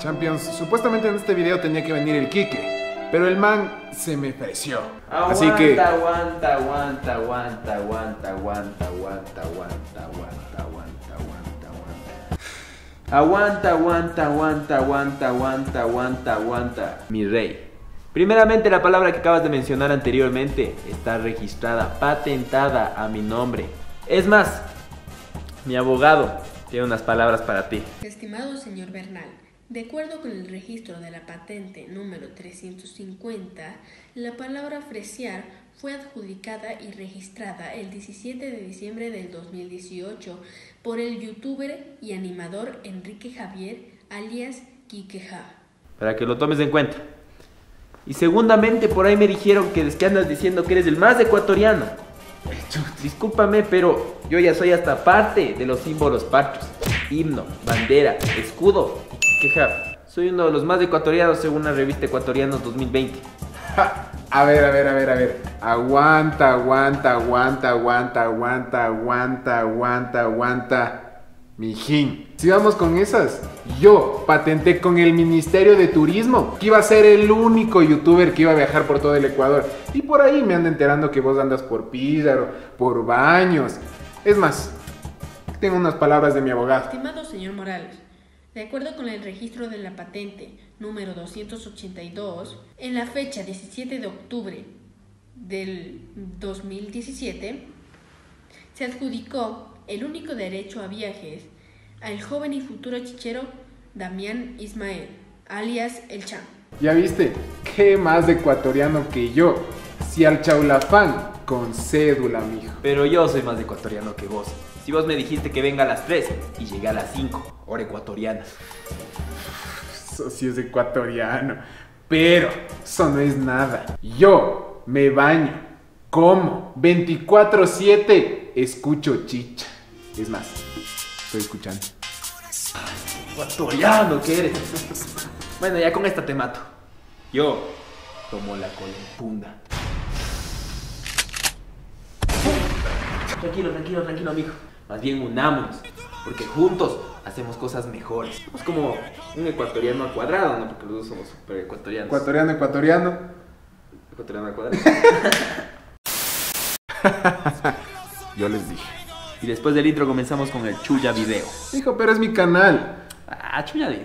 Champions, supuestamente en este video tenía que venir el Quique, pero el man se me ofreció. Así que... Aguanta. Mi rey. Primeramente, la palabra que acabas de mencionar anteriormente está registrada, patentada a mi nombre. Es más, mi abogado tiene unas palabras para ti. Estimado señor Bernal, de acuerdo con el registro de la patente número 350, la palabra fresear fue adjudicada y registrada el 17 de diciembre del 2018 por el youtuber y animador Enrique Javier, alias Quiqueja. Para que lo tomes en cuenta. Y segundamente, por ahí me dijeron que es que andas diciendo que eres el más ecuatoriano. Discúlpame, pero yo ya soy hasta parte de los símbolos patrios: himno, bandera, escudo. Queja, soy uno de los más ecuatorianos según la revista Ecuatorianos 2020. Ja, a ver. Aguanta. Mijín, si vamos con esas, yo patenté con el Ministerio de Turismo que iba a ser el único youtuber que iba a viajar por todo el Ecuador. Y por ahí me ando enterando que vos andas por Píllaro, por Baños. Es más, tengo unas palabras de mi abogado. Estimado señor Morales, de acuerdo con el registro de la patente número 282, en la fecha 17 de octubre del 2017, se adjudicó el único derecho a viajes al joven y futuro chichero Damián Ismael, alias El Chá. Ya viste, qué más ecuatoriano que yo. Si al chaulafán con cédula, mijo. Pero yo soy más ecuatoriano que vos. Si vos me dijiste que venga a las 3 y llegué a las 5, hora ecuatoriana. Eso sí es ecuatoriano. Pero eso no es nada. Yo me baño, como 24/7, escucho chicha. Es más, estoy escuchando. Ecuatoriano que eres. Bueno, ya con esta te mato. Yo tomo la colipunda. Tranquilo, amigo. Más bien unámonos, porque juntos hacemos cosas mejores. Somos como un ecuatoriano al cuadrado, ¿no? Porque los dos somos super ecuatorianos. Ecuatoriano al cuadrado. Yo les dije. Y después del intro comenzamos con el chulla video. Hijo, pero es mi canal. Ah, chulla vida.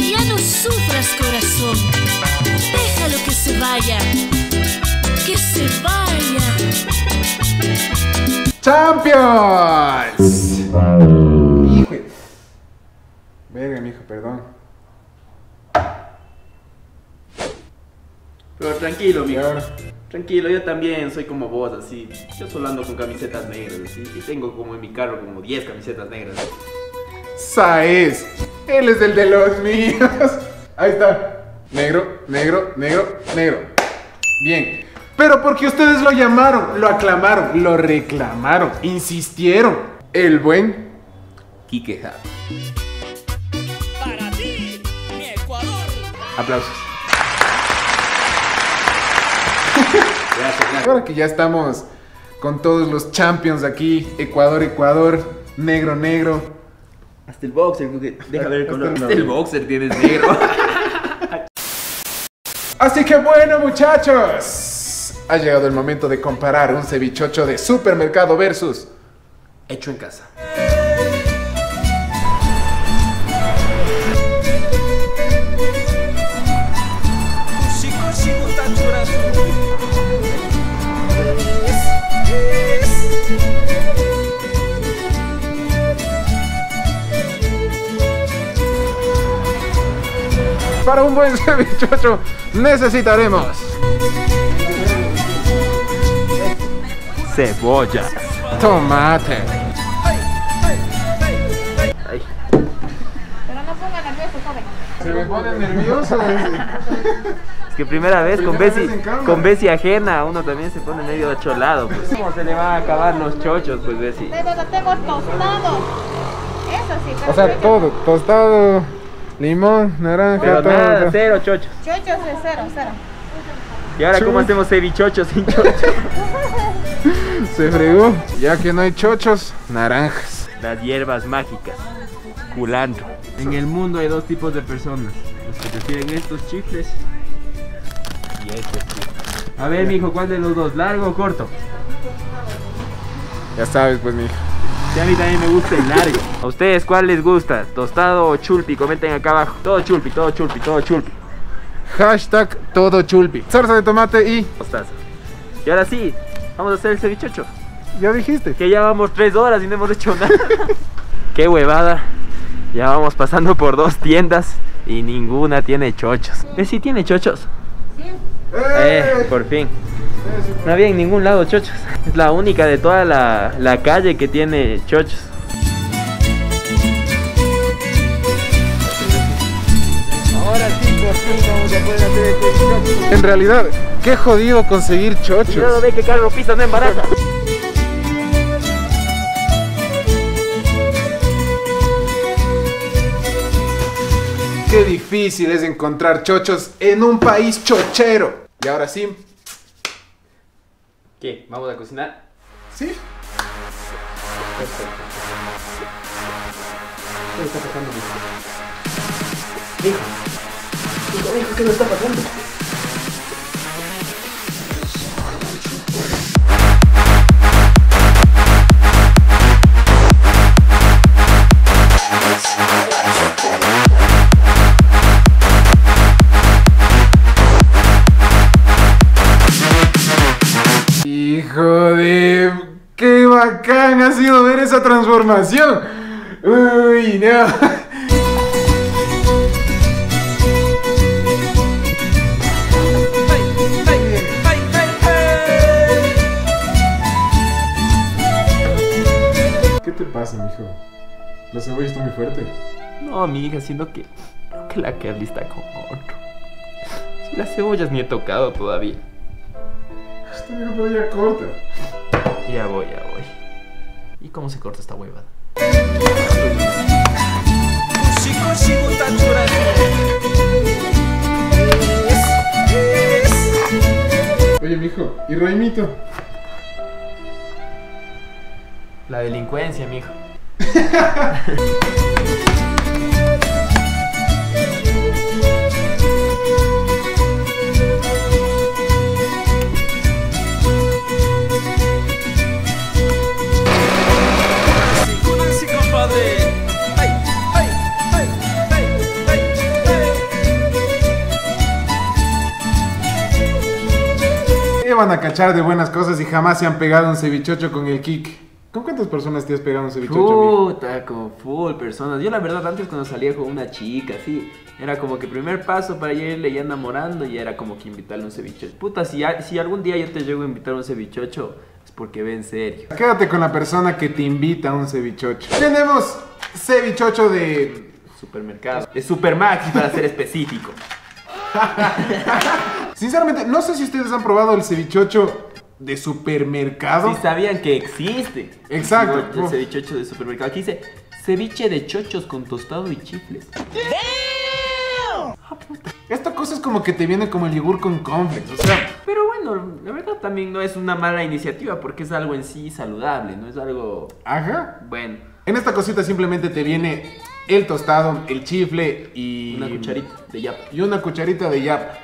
Ya no sufras, corazón. Déjalo que se vaya. Que se vaya. ¡Champions! Verga, mijo, perdón. Pero tranquilo, mijo. Tranquilo, yo también soy como vos, así. Yo solo ando con camisetas negras, así. Y tengo como en mi carro como 10 camisetas negras. Saez, él es el de los míos. Ahí está. Negro. Bien. Pero porque ustedes lo llamaron, lo aclamaron, lo reclamaron, insistieron. El buen Quiqueja. Aplausos. Gracias. Ahora que ya estamos con todos los champions aquí, Ecuador, negro. Hasta el boxer, deja ver el color. Hasta el boxer tienes negro. Así que bueno, muchachos, ha llegado el momento de comparar un cevichocho de supermercado versus hecho en casa. Para un buen cevichocho necesitaremos cebolla, tomate. Ay. Pero no ponga nervioso, joven. Se me pone nervioso. Es que primera vez con Bessie ajena, uno también se pone medio cholado. Pues. ¿Cómo se le van a acabar los chochos, pues, Bessie? Pero lo tengo tostado. Eso sí. Pero o sea, todo, tostado. Limón, naranja, pero nada, todo. Cero chochos. Chochos de cero. Y ahora, ¿cómo hacemos cevichocho sin chocho? Se fregó. Ya que no hay chochos, naranjas. Las hierbas mágicas. Culantro. En el mundo hay dos tipos de personas: los que prefieren estos chifles y estos chifles. A ver, mijo, ¿cuál de los dos? ¿Largo o corto? Ya sabes, pues, mijo. Sí, a mí también me gusta el largo. ¿A ustedes cuál les gusta? ¿Tostado o chulpi? Comenten acá abajo. Todo chulpi, todo chulpi, todo chulpi. Hashtag todo chulpi. Salsa de tomate y mostaza. Y ahora sí, vamos a hacer el cevichocho. Ya dijiste que ya vamos 3 horas y no hemos hecho nada. Qué huevada. Ya vamos pasando por 2 tiendas y ninguna tiene chochos. ¿Sí tiene chochos? Sí. Por fin. No había en ningún lado chochos. Es la única de toda la calle que tiene chochos. Ahora sí. En realidad, qué jodido conseguir chochos. Cuidado, ve que Carlos Pisa no embaraza. Qué difícil es encontrar chochos en un país chochero. Y ahora sí. ¿Qué? ¿Vamos a cocinar? Sí. Perfecto. ¿Qué está pasando? Hijo. ¿Qué me está pasando? Hijo de... ¡Qué bacán ha sido ver esa transformación! ¡Uy, no! ¿Qué te pasa, mijo? ¿La cebolla está muy fuerte? No, mi hija, sino que creo que la Kelly está con otro. Si las cebollas ni he tocado todavía. Esta mierda ya corta. Ya voy, ya voy. ¿Y cómo se corta esta huevada? Oye, mijo, ¿y Raimito? La delincuencia, mijo. ¿Qué van a cachar de buenas cosas y jamás se han pegado un cevichocho con el Quique? ¿Con cuántas personas te has pegado un cevichocho? Puta, con full personas. Yo la verdad antes cuando salía con una chica, sí, era como que primer paso para irle ya enamorando y era como que invitarle un cevichocho. Puta, si algún día yo te llego a invitar un cevichocho, es porque ve en serio. Quédate con la persona que te invita a un cevichocho. Tenemos cevichocho de... supermercado. De Supermax, para ser específico. Sinceramente, no sé si ustedes han probado el cevichocho de supermercado. Sí sabían que existe. Exacto. El cevichocho de supermercado. Aquí dice ceviche de chochos con tostado y chifles. Oh, puta. Esta cosa es como que te viene como el yogur con cornflakes, o sea. Pero bueno, la verdad también no es una mala iniciativa porque es algo en sí saludable, no es algo... Ajá. Bueno. En esta cosita simplemente te viene el tostado, el chifle y... una cucharita de yapa. Y una cucharita de yapa.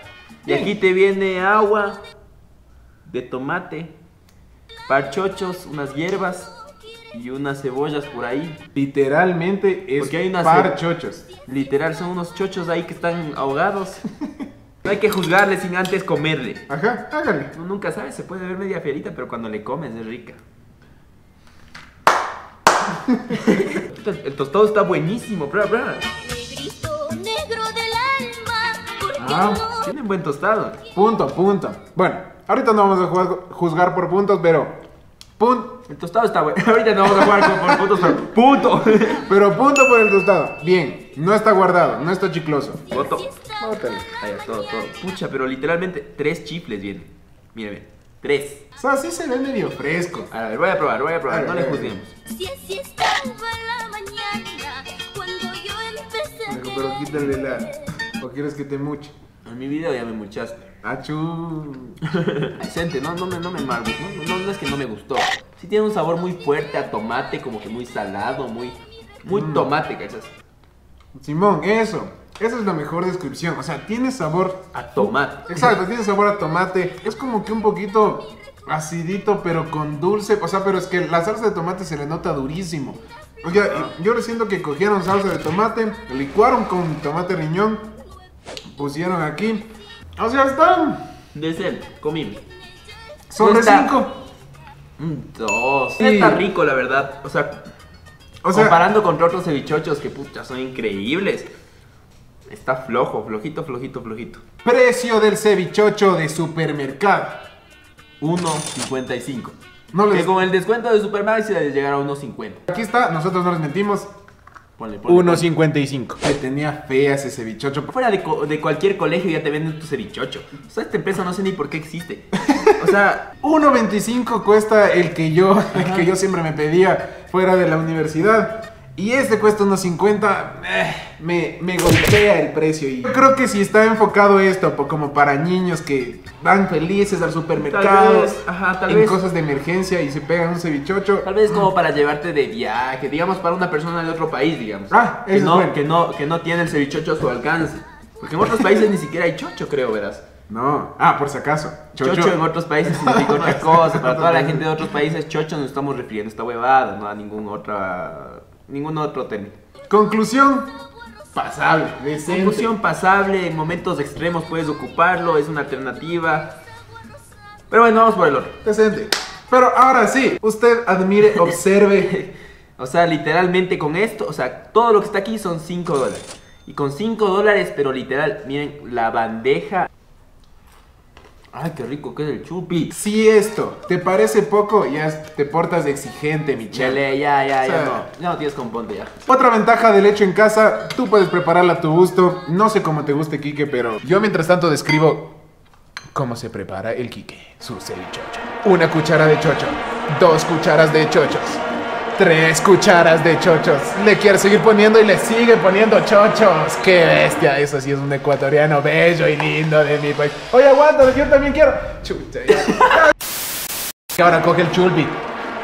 Y aquí te viene agua de tomate, parchochos, unas hierbas y unas cebollas por ahí. Literalmente es parchochos. Literal, son unos chochos ahí que están ahogados. No hay que juzgarle sin antes comerle. Ajá, hágale. Uno nunca sabe, se puede ver media fierita, pero cuando le comes es rica. El tostado está buenísimo, bra, bra. Ah, tienen buen tostado. Punto, punto. Bueno. Ahorita no vamos a juzgar por puntos, pero... el tostado está bueno. Ahorita no vamos a jugar por puntos, pero... ¡punto! Pero punto por el tostado. Bien. No está guardado. No está chicloso. Voto. Bótale. Ahí está, todo, todo. Pucha, pero literalmente 3 chifles vienen. Mírame. 3. O sea, sí se ve medio fresco. A ver, voy a probar, voy a probar. A ver, no le juzguemos. Pero quítale la... ¿O quieres que te muche? En mi video ya me muchaste. ¡Achú! Vicente, no me margues. No es que no me gustó. Sí tiene un sabor muy fuerte a tomate, como que muy salado, muy tomate, ¿cachas? Simón, eso. Esa es la mejor descripción. O sea, tiene sabor a tomate. Exacto, tiene sabor a tomate. Es como que un poquito acidito, pero con dulce. O sea, pero es que la salsa de tomate se le nota durísimo. O sea, yo siento que cogieron salsa de tomate, licuaron con tomate riñón, pusieron aquí. O sea, están. Decente, comí. Sobre 5. 2. Está rico, la verdad. O sea, comparando con otros cevichochos que pucha son increíbles. Está flojo, flojito. Precio del cevichocho de supermercado: 1.55. No les... Que con el descuento de Supermax se les llegará a 1.50. Aquí está, nosotros no les mentimos. 1.55. Que tenía fea ese cevichocho. Fuera de cualquier colegio ya te venden tu cevichocho. O sea, esta empresa no sé ni por qué existe. O sea, 1.25 cuesta el que yo siempre me pedía fuera de la universidad. Y este cuesta 1.50, me golpea el precio. Y yo creo que si está enfocado esto como para niños que van felices al supermercado, tal vez, cosas de emergencia y se pegan un cevichocho. Tal vez como para llevarte de viaje, digamos para una persona de otro país, digamos. Ah, eso que no tiene el cevichocho a su alcance. Porque en otros países ni siquiera hay chocho, creo, verás. No, por si acaso. Chocho en otros países significa otra cosa. Para toda la gente de otros países, chocho nos estamos refiriendo a esta huevada, no a ningún otro término. Conclusión pasable, decente. Conclusión pasable, en momentos extremos puedes ocuparlo, es una alternativa. Pero bueno, vamos por el otro. Decente. Pero ahora sí, usted admire, observe. O sea, literalmente con esto, o sea, todo lo que está aquí son 5 dólares. Y con 5 dólares, pero literal, miren la bandeja. Ay, qué rico que es el chupi. Si esto te parece poco, ya te portas de exigente, Michelle. Ya no tienes componte ya. Otra ventaja del hecho en casa, tú puedes prepararla a tu gusto. No sé cómo te guste, Quique, pero yo mientras tanto describo cómo se prepara el Quique, su cevichocho. 1 cuchara de chocho, 2 cucharas de chochos, 3 cucharas de chochos. Le quiere seguir poniendo y le sigue poniendo chochos. ¡Qué bestia! Eso sí es un ecuatoriano bello y lindo de mi país. Oye, aguanta, yo también quiero. Chuta. Ahora coge el chulpi.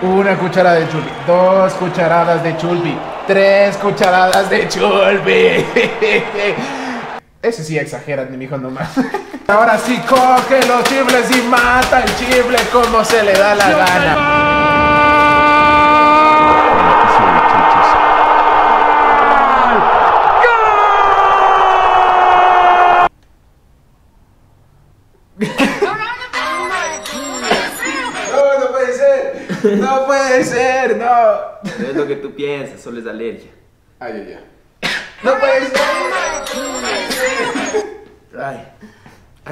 1 cuchara de chulpi, 2 cucharadas de chulpi, 3 cucharadas de chulpi. Ese sí exageran, mi hijo nomás. Ahora sí coge los chifles y mata el chifle como se le da la gana. No puede ser, no. No es lo que tú piensas, solo es alergia. Ay. No puede ser. Ay,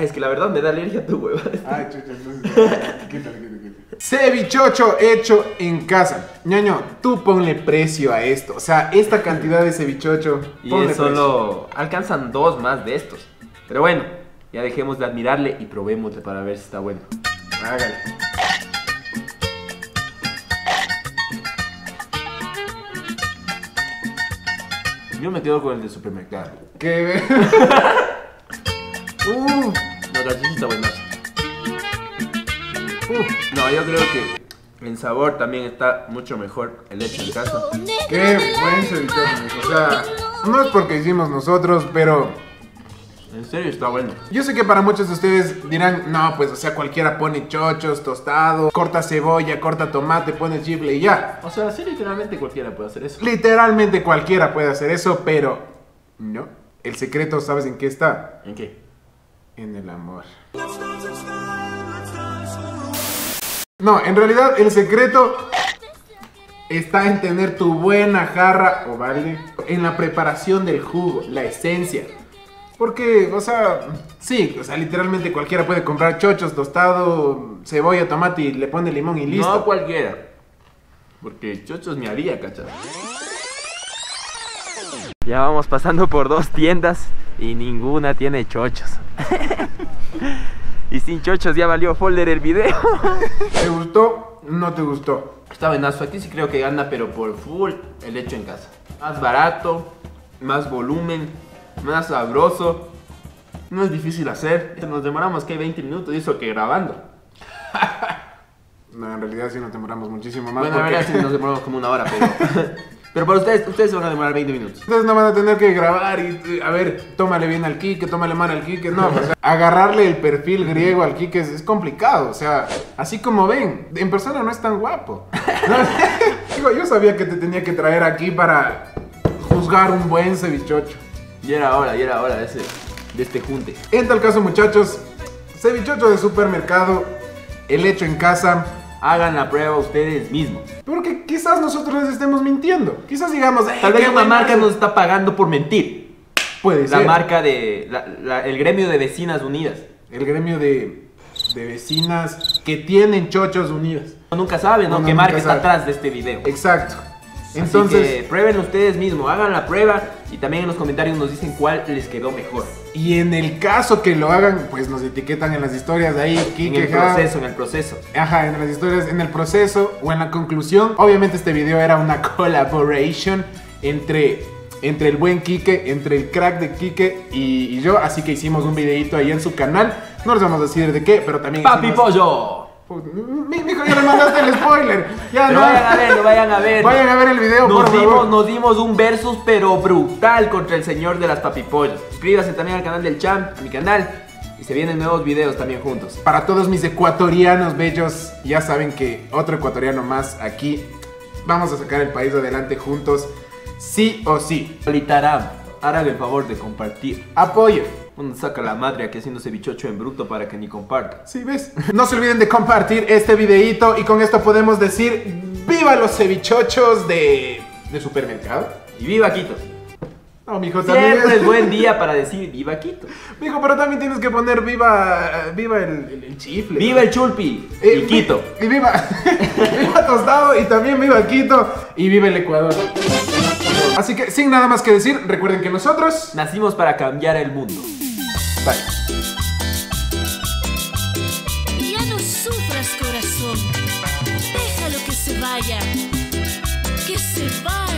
es que la verdad me da alergia a tu hueva. Ay, chucha, quítale. Cevichocho hecho en casa. Ñoño, tú ponle precio a esto. O sea, esta cantidad de cevichocho. Y es solo. Alcanzan 2 más de estos. Pero bueno, ya dejemos de admirarle y probémosle para ver si está bueno. Hágale. Yo me quedo con el de supermercado. ¡Qué no, la chicha está buena. No, yo creo que en sabor también está mucho mejor el hecho en casa. ¡Qué buen cevichocho! O sea, no es porque hicimos nosotros, pero... En serio, está bueno. Yo sé que para muchos de ustedes dirán, no, pues, o sea, cualquiera pone chochos, tostado, corta cebolla, corta tomate, pone chifle y ya. O sea, sí, literalmente cualquiera puede hacer eso. Literalmente cualquiera puede hacer eso, pero no. El secreto, ¿sabes en qué está? ¿En qué? En el amor. No, en realidad el secreto está en tener tu buena jarra o balde, en la preparación del jugo, la esencia. Porque, o sea, sí, o sea, literalmente cualquiera puede comprar chochos, tostado, cebolla, tomate y le pone limón y listo. No cualquiera, porque chochos me haría, ¿cachai? Ya vamos pasando por 2 tiendas y ninguna tiene chochos. Y sin chochos ya valió folder el video. ¿Te gustó? ¿No te gustó? Está buenazo, aquí sí creo que gana, pero por full el hecho en casa. Más barato, más volumen, más sabroso, No es difícil hacer. Nos demoramos que 20 minutos y eso que grabando. No, en realidad sí nos demoramos muchísimo más. Bueno, en realidad sí nos demoramos como una hora, pero... Pero para ustedes, ustedes se van a demorar 20 minutos. Ustedes no van a tener que grabar y, a ver, tómale bien al Quique, tómale mal al Quique. No, o sea, agarrarle el perfil griego al Quique es complicado. O sea, así como ven, en persona no es tan guapo. Digo, yo sabía que te tenía que traer aquí para juzgar un buen cevichocho. Y era hora de este junte. En tal caso, muchachos, cevichocho de supermercado, el hecho en casa... Hagan la prueba ustedes mismos. Porque quizás nosotros les estemos mintiendo. Quizás digamos... Tal vez una marca nos está pagando por mentir. Puede ser. La marca de... el gremio de vecinas unidas. El gremio de vecinas que tienen chochos unidas. No, nunca saben, ¿no? Qué marca está atrás de este video. Exacto. Entonces... Así que prueben ustedes mismos. Hagan la prueba. Y también en los comentarios nos dicen cuál les quedó mejor. Y en el caso que lo hagan, pues nos etiquetan en las historias de ahí, Quiqueja. En el proceso. Ajá, en las historias, en el proceso o en la conclusión. Obviamente este video era una collaboration entre el buen Quique, entre el crack de Quique y yo. Así que hicimos un videito ahí en su canal. No les vamos a decir de qué, pero también... ¡Papipollo! Mijo, ya le mandaste el spoiler. Ya no. Vayan a verlo, vayan a ver. Vayan a ver el video, por favor. Nos dimos un versus, pero brutal, contra el señor de las papipollos. Suscríbase también al canal del Chá, a mi canal. Y se vienen nuevos videos también juntos. Para todos mis ecuatorianos bellos, ya saben que otro ecuatoriano más aquí. Vamos a sacar el país adelante juntos, sí o sí. Solitaram, háganle el favor de compartir. Apoyo. Uno saca la madre aquí haciendo cevichocho en bruto para que ni comparta. Sí, ¿ves? No se olviden de compartir este videito y con esto podemos decir ¡viva los cevichochos de supermercado! Y ¡viva Quitos! No, mijo, también siempre es buen día para decir ¡viva Quito! Mijo, pero también tienes que poner ¡viva el chifle! ¡Viva, ¿no?, el chulpi! Y Quito. Y viva, ¡viva Tostado! Y también ¡viva Quito! Y ¡viva el Ecuador! Así que, sin nada más que decir, recuerden que nosotros... nacimos para cambiar el mundo. Ya no sufras, corazón. Déjalo que se vaya. Que se vaya.